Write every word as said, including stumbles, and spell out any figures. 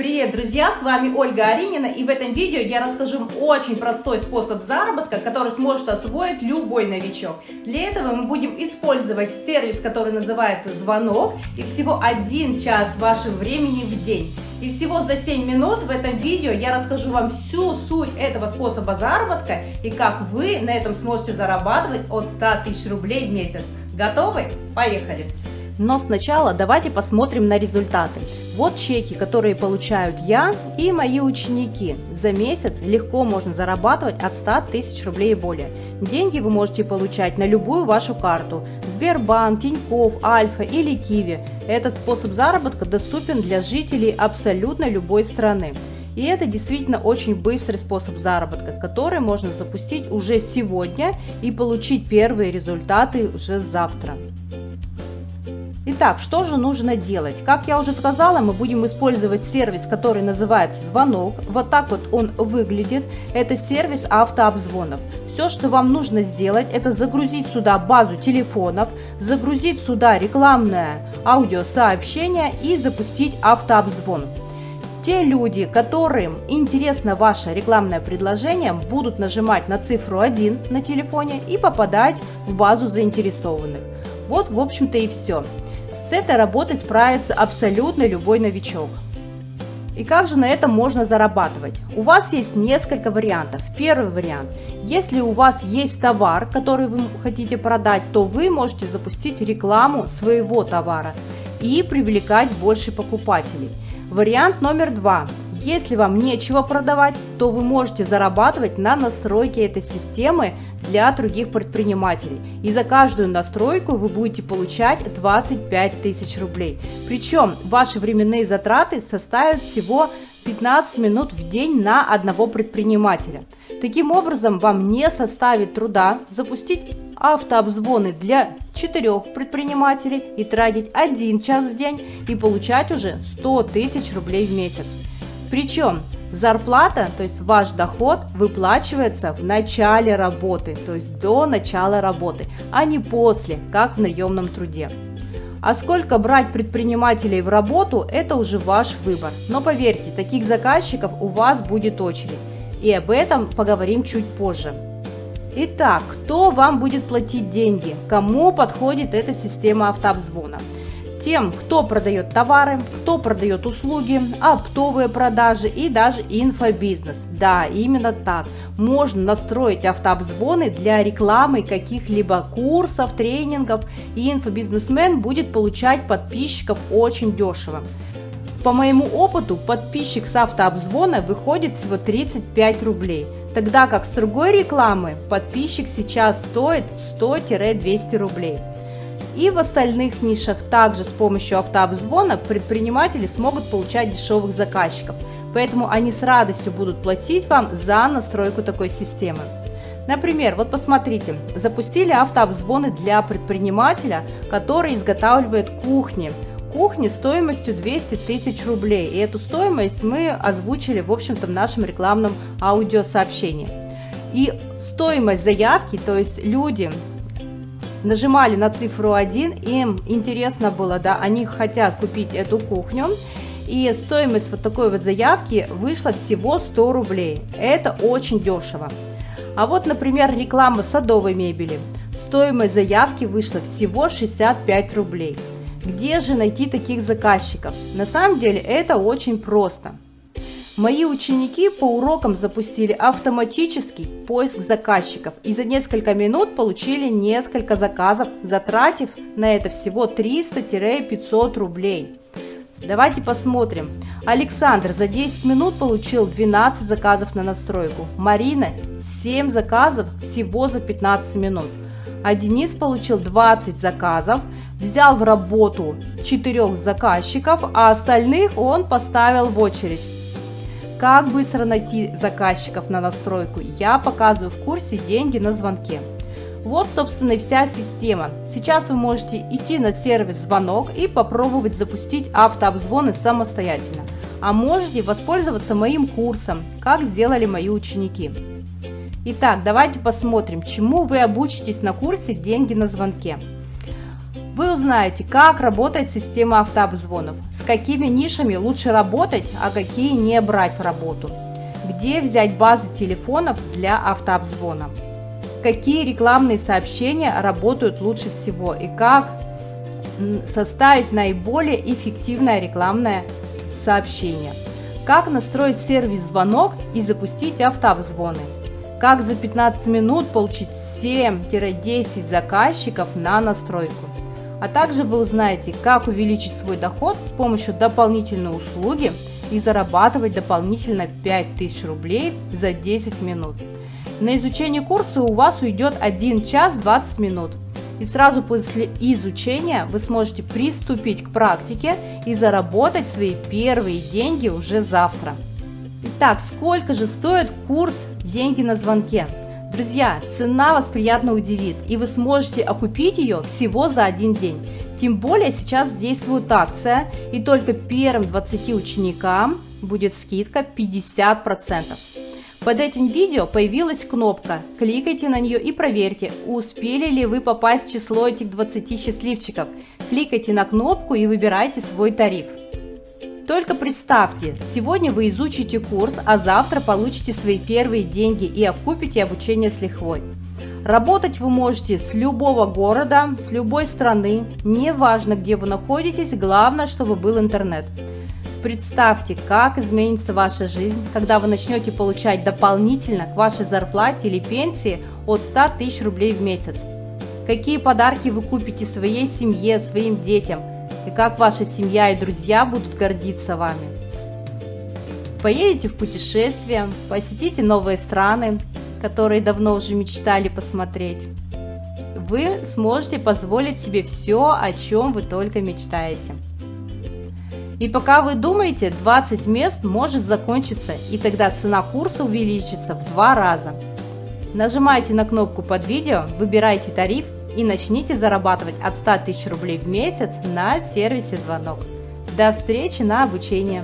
Привет, друзья! С вами Ольга Аринина, и в этом видео я расскажу вам очень простой способ заработка, который сможет освоить любой новичок. Для этого мы будем использовать сервис, который называется «Звонок», и всего один час вашего времени в день. И всего за семь минут в этом видео я расскажу вам всю суть этого способа заработка и как вы на этом сможете зарабатывать от ста тысяч рублей в месяц. Готовы? Поехали! Но сначала давайте посмотрим на результаты. Вот чеки, которые получают я и мои ученики. За месяц легко можно зарабатывать от ста тысяч рублей и более. Деньги вы можете получать на любую вашу карту – Сбербанк, Тинькофф, Альфа или Киви. Этот способ заработка доступен для жителей абсолютно любой страны. И это действительно очень быстрый способ заработка, который можно запустить уже сегодня и получить первые результаты уже завтра. Итак, что же нужно делать? Как я уже сказала, мы будем использовать сервис, который называется «Звонок». Вот так вот он выглядит. Это сервис автообзвонов. Все, что вам нужно сделать, это загрузить сюда базу телефонов, загрузить сюда рекламное аудиосообщение и запустить автообзвон. Те люди, которым интересно ваше рекламное предложение, будут нажимать на цифру один на телефоне и попадать в базу заинтересованных. Вот, в общем-то, и все. С этой работой справится абсолютно любой новичок. И как же на этом можно зарабатывать? У вас есть несколько вариантов. Первый вариант. Если у вас есть товар, который вы хотите продать, то вы можете запустить рекламу своего товара и привлекать больше покупателей. Вариант номер два. Если вам нечего продавать, то вы можете зарабатывать на настройке этой системы для других предпринимателей. И за каждую настройку вы будете получать двадцать пять тысяч рублей. Причем ваши временные затраты составят всего пятнадцать минут в день на одного предпринимателя. Таким образом, вам не составит труда запустить автообзвоны для четырех предпринимателей и тратить один час в день и получать уже сто тысяч рублей в месяц. Причем зарплата, то есть ваш доход, выплачивается в начале работы, то есть до начала работы, а не после, как в наемном труде. А сколько брать предпринимателей в работу, это уже ваш выбор. Но поверьте, таких заказчиков у вас будет очередь. И об этом поговорим чуть позже. Итак, кто вам будет платить деньги? Кому подходит эта система автообзвона? Тем, кто продает товары, кто продает услуги, оптовые продажи и даже инфобизнес. Да, именно так. Можно настроить автообзвоны для рекламы каких-либо курсов, тренингов, и инфобизнесмен будет получать подписчиков очень дешево. По моему опыту, подписчик с автообзвона выходит всего тридцать пять рублей, тогда как с другой рекламы подписчик сейчас стоит сто — двести рублей. И в остальных нишах также с помощью автообзвона предприниматели смогут получать дешевых заказчиков, поэтому они с радостью будут платить вам за настройку такой системы. Например, вот посмотрите, запустили автообзвоны для предпринимателя, который изготавливает кухни. Кухни стоимостью двести тысяч рублей, и эту стоимость мы озвучили, в общем-то, в нашем рекламном аудиосообщении. И стоимость заявки, то есть люди нажимали на цифру один, им интересно было, да, они хотят купить эту кухню, и стоимость вот такой вот заявки вышла всего сто рублей. Это очень дешево. А вот, например, реклама садовой мебели. Стоимость заявки вышла всего шестьдесят пять рублей. Где же найти таких заказчиков? На самом деле это очень просто. Мои ученики по урокам запустили автоматический поиск заказчиков и за несколько минут получили несколько заказов, затратив на это всего триста — пятьсот рублей. Давайте посмотрим. Александр за десять минут получил двенадцать заказов на настройку, Марина семь заказов всего за пятнадцать минут, а Денис получил двадцать заказов. Взял в работу четырёх заказчиков, а остальных он поставил в очередь. Как быстро найти заказчиков на настройку, я показываю в курсе «Деньги на звонке». Вот, собственно, и вся система. Сейчас вы можете идти на сервис «Звонок» и попробовать запустить автообзвоны самостоятельно. А можете воспользоваться моим курсом, как сделали мои ученики. Итак, давайте посмотрим, чему вы обучитесь на курсе «Деньги на звонке». Вы узнаете, как работает система автообзвонов, с какими нишами лучше работать, а какие не брать в работу, где взять базы телефонов для автообзвона, какие рекламные сообщения работают лучше всего и как составить наиболее эффективное рекламное сообщение, как настроить сервис-звонок и запустить автообзвоны, как за пятнадцать минут получить семь-десять заказчиков на настройку. А также вы узнаете, как увеличить свой доход с помощью дополнительной услуги и зарабатывать дополнительно пять тысяч рублей за десять минут. На изучение курса у вас уйдет один час двадцать минут. И сразу после изучения вы сможете приступить к практике и заработать свои первые деньги уже завтра. Итак, сколько же стоит курс «Деньги на звонке»? Друзья, цена вас приятно удивит, и вы сможете окупить ее всего за один день. Тем более сейчас действует акция, и только первым двадцати ученикам будет скидка пятьдесят процентов. Под этим видео появилась кнопка, кликайте на нее и проверьте, успели ли вы попасть в число этих двадцати счастливчиков. Кликайте на кнопку и выбирайте свой тариф. Только представьте, сегодня вы изучите курс, а завтра получите свои первые деньги и окупите обучение с лихвой. Работать вы можете с любого города, с любой страны, неважно где вы находитесь, главное, чтобы был интернет. Представьте, как изменится ваша жизнь, когда вы начнете получать дополнительно к вашей зарплате или пенсии от ста тысяч рублей в месяц. Какие подарки вы купите своей семье, своим детям, и как ваша семья и друзья будут гордиться вами. Поедете в путешествие, посетите новые страны, которые давно уже мечтали посмотреть. Вы сможете позволить себе все, о чем вы только мечтаете. И пока вы думаете, двадцать мест может закончиться, и тогда цена курса увеличится в два раза. Нажимайте на кнопку под видео, выбирайте тариф и начните зарабатывать от ста тысяч рублей в месяц на сервисе «Звонок». До встречи на обучении!